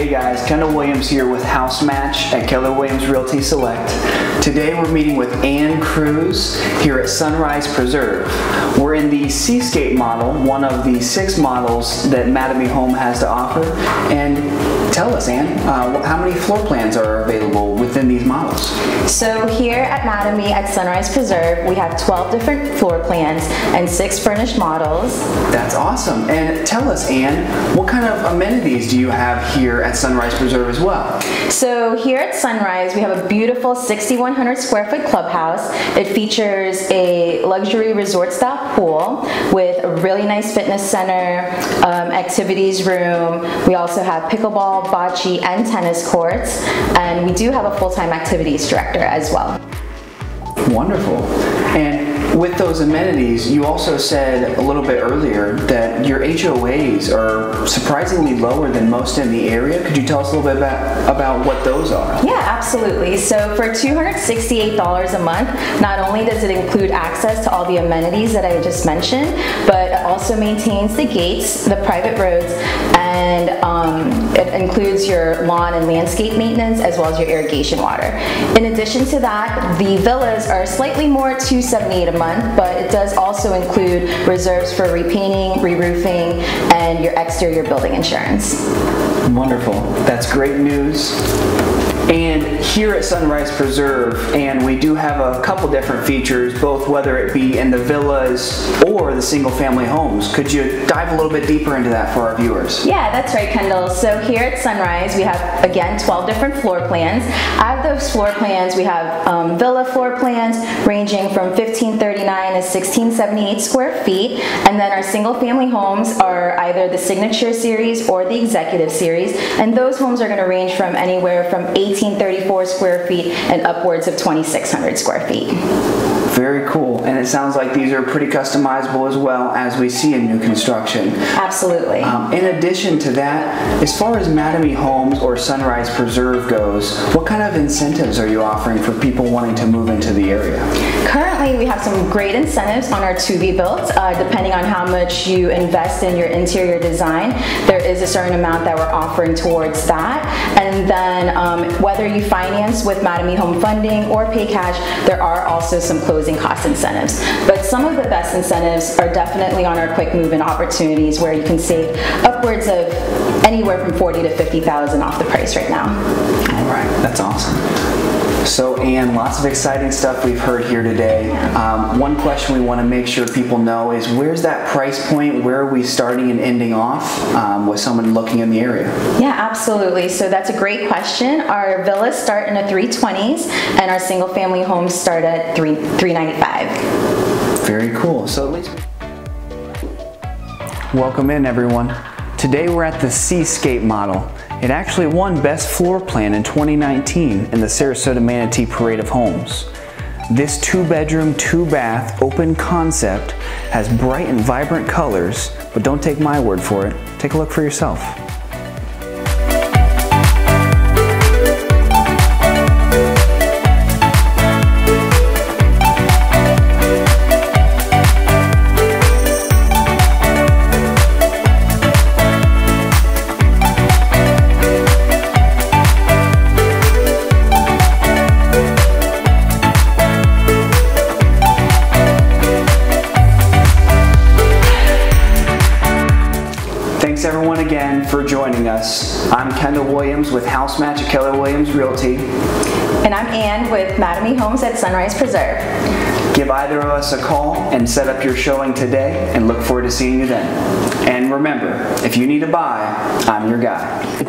Hey guys, Kendall Williams here with House Match at Keller Williams Realty Select. Today we're meeting with Ann Cruz here at Sunrise Preserve. We're in the Seascape model, one of the 6 models that Mattamy Home has to offer. And tell us, Ann, how many floor plans are available within these models? So here at Mattamy at Sunrise Preserve, we have 12 different floor plans and 6 furnished models. That's awesome. And tell us, Ann, what kind of amenities do you have here at Sunrise Preserve as well? So here at Sunrise we have a beautiful 6,100 square foot clubhouse. It features a luxury resort style pool with a really nice fitness center, activities room. We also have pickleball, bocce and tennis courts, and we do have a full-time activities director as well. Wonderful. And with those amenities, you also said a little bit earlier that your HOAs are surprisingly lower than most in the area. Could you tell us a little bit about what those are? Yeah, absolutely. So for $268 a month, not only does it include access to all the amenities that I just mentioned, but it also maintains the gates, the private roads, and it includes your lawn and landscape maintenance as well as your irrigation water. In addition to that, the villas are slightly more $278 a month, but it does also include reserves for repainting, re-roofing, and your exterior building insurance. Wonderful. That's great news. And here at Sunrise Preserve, and we do have a couple different features, both whether it be in the villas or the single family homes. Could you dive a little bit deeper into that for our viewers? Yeah, that's right, Kendall. So here at Sunrise, we have, again, 12 different floor plans. Out of those floor plans, we have villa floor plans ranging from 1,539 to 1,678 square feet. And then our single family homes are either the Signature Series or the Executive Series. And those homes are going to range from anywhere from 1,834 square feet and upwards of 2,600 square feet. Very cool. And it sounds like these are pretty customizable as well, as we see in new construction. Absolutely. In addition to that, as far as Mattamy Homes or Sunrise Preserve goes, what kind of incentives are you offering for people wanting to move into the area? Currently, we have some great incentives on our to-be builds. Depending on how much you invest in your interior design, there is a certain amount that we're offering towards that. And then whether you finance with Mattamy Home Funding or pay cash, there are also some closing cost incentives. But some of the best incentives are definitely on our quick move-in opportunities, where you can save upwards of anywhere from $40,000 to $50,000 off the price right now. All right, that's awesome. So Ann, lots of exciting stuff we've heard here today. One question we want to make sure people know is, where's that price point? Where are we starting and ending off with someone looking in the area? Yeah, absolutely. So that's a great question. Our villas start in the 320s and our single family homes start at $395. Very cool. So at least welcome in, everyone. Today we're at the Seascape model. It actually won Best Floor Plan in 2019 in the Sarasota Manatee Parade of Homes. This 2-bedroom, 2-bath, open concept has bright and vibrant colors, but don't take my word for it. Take a look for yourself. Thanks everyone again for joining us. I'm Kendall Williams with House Match at Keller Williams Realty. And I'm Ann with Mattamy Homes at Sunrise Preserve. Give either of us a call and set up your showing today, and look forward to seeing you then. And remember, if you need a buy, I'm your guy.